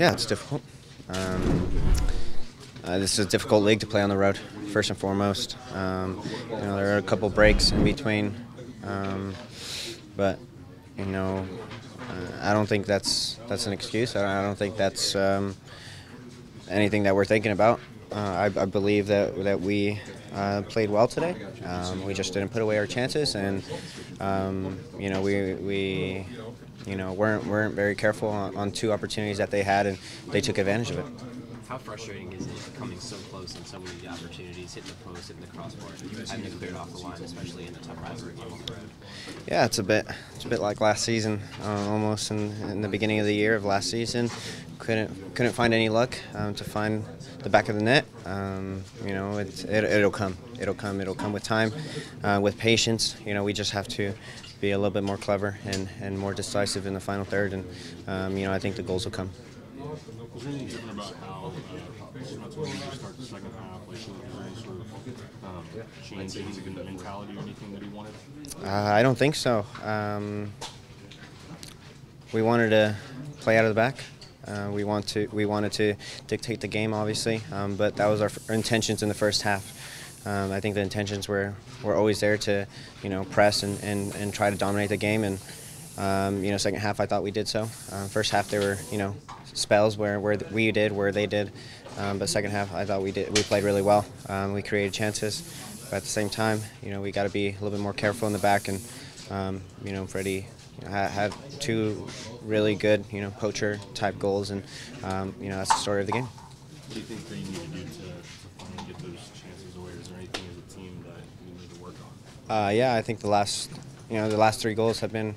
Yeah, it's difficult. This is a difficult league to play on the road, first and foremost. There are a couple breaks in between, but I don't think that's an excuse. I don't think that's anything that we're thinking about. I believe that we played well today. We just didn't put away our chances, and we weren't very careful on two opportunities that they had, and they took advantage of it. How frustrating is it coming so close in so many of the opportunities, hitting the post, hitting the crossbar, having to clear it off the line, especially in a tough rivalry game on the road? Yeah, it's a bit like last season, almost in the beginning of the year of last season, couldn't find any luck to find the back of the net. It'll come with time, with patience. We just have to be a little bit more clever and more decisive in the final third, and I think the goals will come. Was there anything different about how when you start the second half? Like, was there any sort of change in the mentality or anything that he wanted? I don't think so. We wanted to play out of the back. We wanted to dictate the game, obviously, but that was our intentions in the first half. I think the intentions were always there to, press and try to dominate the game. And second half, I thought we did so. First half, there were spells where we did, where they did, but second half, I thought we played really well. We created chances, but at the same time, we got to be a little bit more careful in the back. And Freddie had two really good poacher type goals, and that's the story of the game. What do you think they need to do to finally get those chances away? Is there anything as a team that you need to work on? Yeah, I think the last three goals have been